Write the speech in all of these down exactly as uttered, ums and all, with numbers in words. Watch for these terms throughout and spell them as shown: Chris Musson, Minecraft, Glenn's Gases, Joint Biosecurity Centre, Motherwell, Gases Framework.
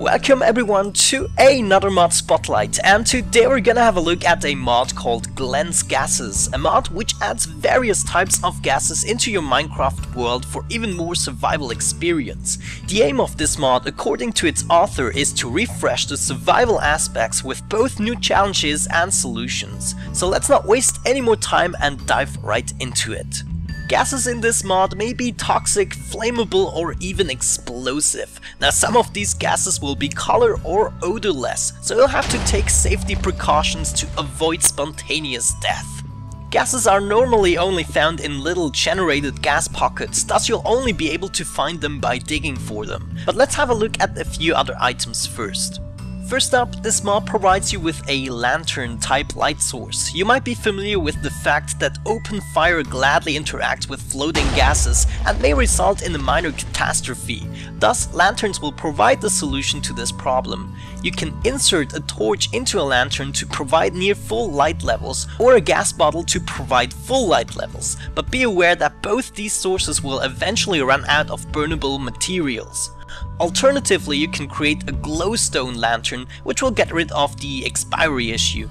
Welcome everyone to another mod spotlight, and today we're gonna have a look at a mod called Glenn's Gases, a mod which adds various types of gases into your Minecraft world for even more survival experience. The aim of this mod, according to its author, is to refresh the survival aspects with both new challenges and solutions. So let's not waste any more time and dive right into it. Gases in this mod may be toxic, flammable or even explosive. Now some of these gases will be color or odorless, so you'll have to take safety precautions to avoid spontaneous death. Gases are normally only found in little generated gas pockets, thus you'll only be able to find them by digging for them. But let's have a look at a few other items first. First up, this mod provides you with a lantern type light source. You might be familiar with the fact that open fire gladly interacts with floating gases and may result in a minor catastrophe. Thus, lanterns will provide the solution to this problem. You can insert a torch into a lantern to provide near full light levels or a gas bottle to provide full light levels, but be aware that both these sources will eventually run out of burnable materials. Alternatively, you can create a glowstone lantern, which will get rid of the expiry issue.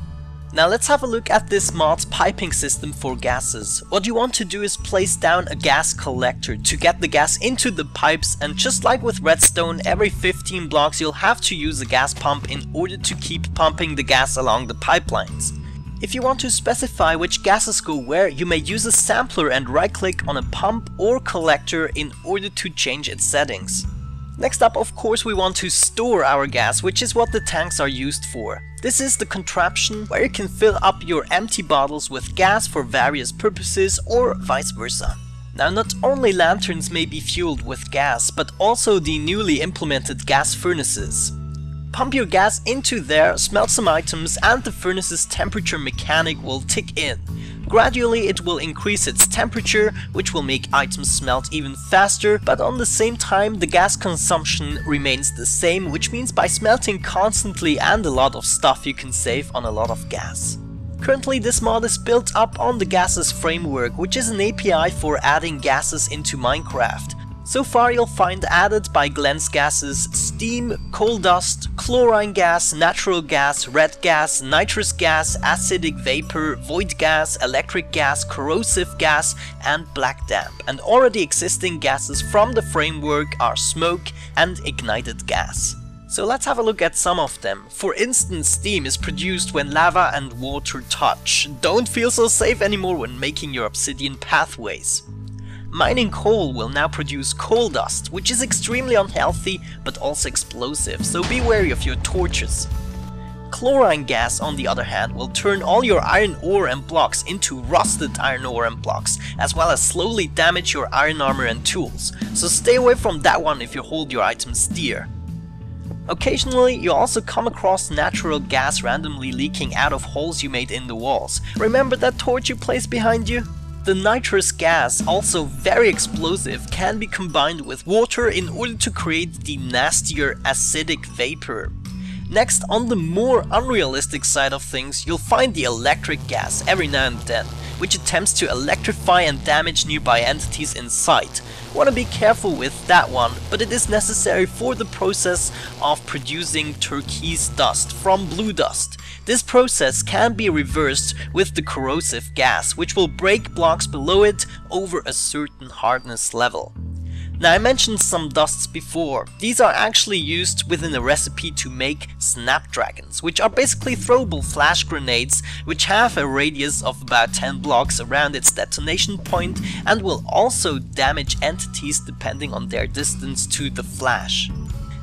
Now let's have a look at this mod's piping system for gases. What you want to do is place down a gas collector to get the gas into the pipes, and just like with redstone, every fifteen blocks you'll have to use a gas pump in order to keep pumping the gas along the pipelines. If you want to specify which gases go where, you may use a sampler and right-click on a pump or collector in order to change its settings. Next up, of course, we want to store our gas, which is what the tanks are used for. This is the contraption where you can fill up your empty bottles with gas for various purposes or vice versa. Now, not only lanterns may be fueled with gas, but also the newly implemented gas furnaces. Pump your gas into there, smelt some items, and the furnace's temperature mechanic will tick in. Gradually it will increase its temperature, which will make items smelt even faster, but on the same time the gas consumption remains the same, which means by smelting constantly and a lot of stuff you can save on a lot of gas. Currently this mod is built up on the Gases Framework, which is an A P I for adding gases into Minecraft. So far you'll find added by Glenn's Gases steam, coal dust, chlorine gas, natural gas, red gas, nitrous gas, acidic vapor, void gas, electric gas, corrosive gas and black damp. And already existing gases from the framework are smoke and ignited gas. So let's have a look at some of them. For instance, steam is produced when lava and water touch. Don't feel so safe anymore when making your obsidian pathways. Mining coal will now produce coal dust, which is extremely unhealthy but also explosive, so be wary of your torches. Chlorine gas, on the other hand, will turn all your iron ore and blocks into rusted iron ore and blocks, as well as slowly damage your iron armor and tools, so stay away from that one if you hold your items dear. Occasionally, you also come across natural gas randomly leaking out of holes you made in the walls. Remember that torch you placed behind you? The nitrous gas, also very explosive, can be combined with water in order to create the nastier acidic vapor. Next, on the more unrealistic side of things, you'll find the electric gas every now and then, which attempts to electrify and damage nearby entities in sight. Wanna be careful with that one, but it is necessary for the process of producing turquoise dust from blue dust. This process can be reversed with the corrosive gas, which will break blocks below it over a certain hardness level. Now, I mentioned some dusts before. These are actually used within a recipe to make snapdragons, which are basically throwable flash grenades which have a radius of about ten blocks around its detonation point and will also damage entities depending on their distance to the flash.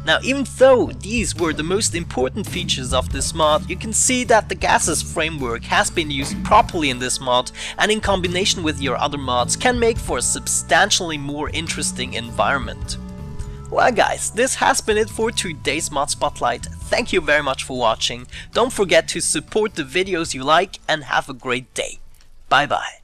Now, even though these were the most important features of this mod, you can see that the Gases Framework has been used properly in this mod, and in combination with your other mods can make for a substantially more interesting environment. Well guys, this has been it for today's mod spotlight. Thank you very much for watching. Don't forget to support the videos you like and have a great day. Bye bye.